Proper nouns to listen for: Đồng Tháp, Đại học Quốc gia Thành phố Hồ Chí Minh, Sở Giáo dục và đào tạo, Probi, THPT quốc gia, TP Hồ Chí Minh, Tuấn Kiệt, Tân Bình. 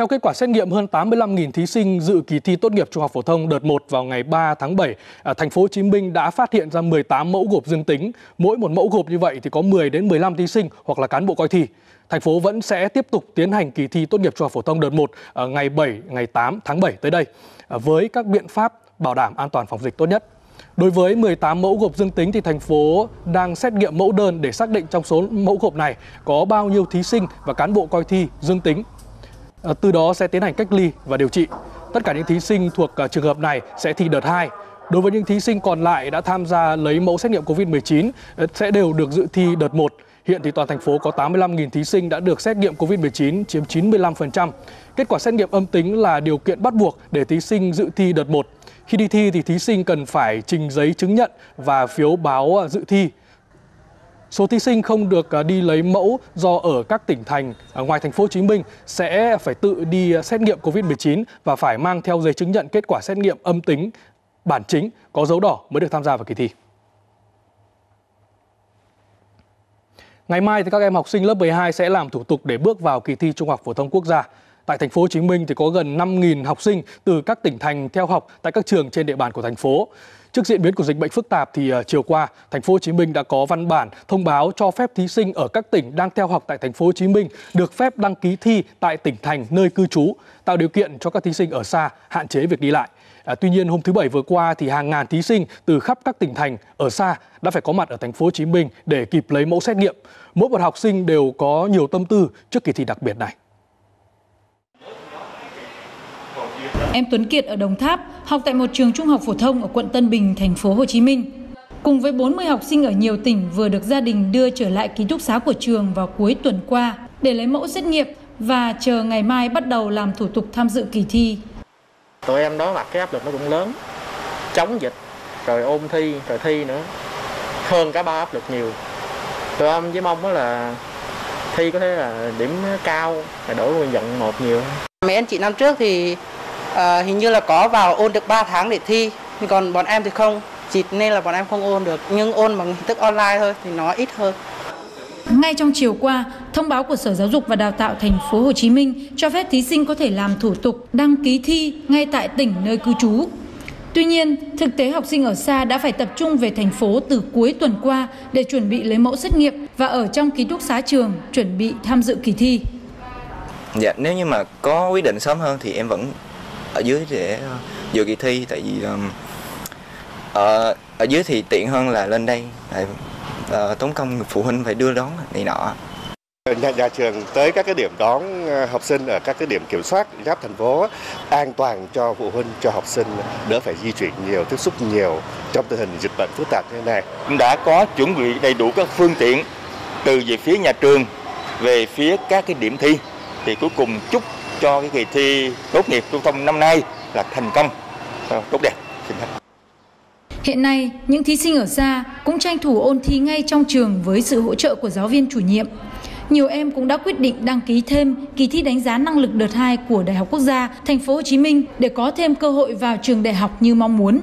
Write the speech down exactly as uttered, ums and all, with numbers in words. Theo kết quả xét nghiệm hơn tám mươi lăm nghìn thí sinh dự kỳ thi tốt nghiệp trung học phổ thông đợt một vào ngày ba tháng bảy, thành phố Hồ Chí Minh đã phát hiện ra mười tám mẫu gộp dương tính. Mỗi một mẫu gộp như vậy thì có mười đến mười lăm thí sinh hoặc là cán bộ coi thi. Thành phố vẫn sẽ tiếp tục tiến hành kỳ thi tốt nghiệp trung học phổ thông đợt một ngày bảy, ngày tám tháng bảy tới đây với các biện pháp bảo đảm an toàn phòng dịch tốt nhất. Đối với mười tám mẫu gộp dương tính thì thành phố đang xét nghiệm mẫu đơn để xác định trong số mẫu gộp này có bao nhiêu thí sinh và cán bộ coi thi dương tính. Từ đó sẽ tiến hành cách ly và điều trị. Tất cả những thí sinh thuộc trường hợp này sẽ thi đợt hai. Đối với những thí sinh còn lại đã tham gia lấy mẫu xét nghiệm Covid mười chín sẽ đều được dự thi đợt một. Hiện thì toàn thành phố có tám mươi lăm nghìn thí sinh đã được xét nghiệm Covid mười chín, chiếm chín mươi lăm phần trăm. Kết quả xét nghiệm âm tính là điều kiện bắt buộc để thí sinh dự thi đợt một. Khi đi thi thì thí sinh cần phải trình giấy chứng nhận và phiếu báo dự thi. Số thí sinh không được đi lấy mẫu do ở các tỉnh thành ngoài thành phố Hồ Chí Minh sẽ phải tự đi xét nghiệm Covid mười chín và phải mang theo giấy chứng nhận kết quả xét nghiệm âm tính bản chính có dấu đỏ mới được tham gia vào kỳ thi. Ngày mai thì các em học sinh lớp mười hai sẽ làm thủ tục để bước vào kỳ thi Trung học phổ thông quốc gia. Tại thành phố Hồ Chí Minh thì có gần năm nghìn học sinh từ các tỉnh thành theo học tại các trường trên địa bàn của thành phố. Trước diễn biến của dịch bệnh phức tạp thì chiều qua, thành phố Hồ Chí Minh đã có văn bản thông báo cho phép thí sinh ở các tỉnh đang theo học tại thành phố Hồ Chí Minh được phép đăng ký thi tại tỉnh thành nơi cư trú, tạo điều kiện cho các thí sinh ở xa hạn chế việc đi lại. À, tuy nhiên hôm thứ Bảy vừa qua thì hàng ngàn thí sinh từ khắp các tỉnh thành ở xa đã phải có mặt ở thành phố Hồ Chí Minh để kịp lấy mẫu xét nghiệm. Mỗi một học sinh đều có nhiều tâm tư trước kỳ thi đặc biệt này. Em Tuấn Kiệt ở Đồng Tháp học tại một trường trung học phổ thông ở quận Tân Bình, thành phố Hồ Chí Minh. Cùng với bốn mươi học sinh ở nhiều tỉnh vừa được gia đình đưa trở lại ký túc xá của trường vào cuối tuần qua để lấy mẫu xét nghiệm và chờ ngày mai bắt đầu làm thủ tục tham dự kỳ thi. Tụi em đối mặt cái áp lực nó cũng lớn, chống dịch, rồi ôn thi, rồi thi nữa, hơn cả ba áp lực nhiều. Tụi em chỉ mong đó là thi có thể là điểm cao, để đổi nguyên nhận một nhiều. Mấy anh chị năm trước thì À, hình như là có vào ôn được ba tháng để thi, còn bọn em thì không, chỉ nên là bọn em không ôn được, nhưng ôn bằng hình thức online thôi thì nó ít hơn. Ngay trong chiều qua, thông báo của Sở Giáo dục và Đào tạo thành phố Hồ Chí Minh cho phép thí sinh có thể làm thủ tục đăng ký thi ngay tại tỉnh nơi cư trú. Tuy nhiên, thực tế học sinh ở xa đã phải tập trung về thành phố từ cuối tuần qua để chuẩn bị lấy mẫu xét nghiệm và ở trong ký túc xá trường chuẩn bị tham dự kỳ thi. Dạ, nếu như mà có quyết định sớm hơn thì em vẫn ở dưới để dự kỳ thi, tại vì um, ở, ở dưới thì tiện hơn là lên đây tại, uh, tốn công phụ huynh phải đưa đón này nọ. Nhà, nhà trường tới các cái điểm đón học sinh ở các cái điểm kiểm soát giáp thành phố an toàn cho phụ huynh, cho học sinh đỡ phải di chuyển nhiều, tiếp xúc nhiều trong tình hình dịch bệnh phức tạp như thế này. Đã có chuẩn bị đầy đủ các phương tiện từ về phía nhà trường về phía các cái điểm thi thì cuối cùng chúc cho cái kỳ thi tốt nghiệp trung thông năm nay là thành công, tốt đẹp. Hiện nay, những thí sinh ở xa cũng tranh thủ ôn thi ngay trong trường với sự hỗ trợ của giáo viên chủ nhiệm. Nhiều em cũng đã quyết định đăng ký thêm kỳ thi đánh giá năng lực đợt hai của Đại học Quốc gia Thành phố Hồ Chí Minh để có thêm cơ hội vào trường đại học như mong muốn.